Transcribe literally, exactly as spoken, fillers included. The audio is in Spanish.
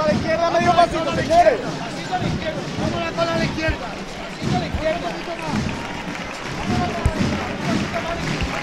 para la izquierda, medio pasito, señores. Pasito a la izquierda, vamos a la, a la izquierda. Pasito a la izquierda, un poquito más. Vamos a la izquierda, un poquito más.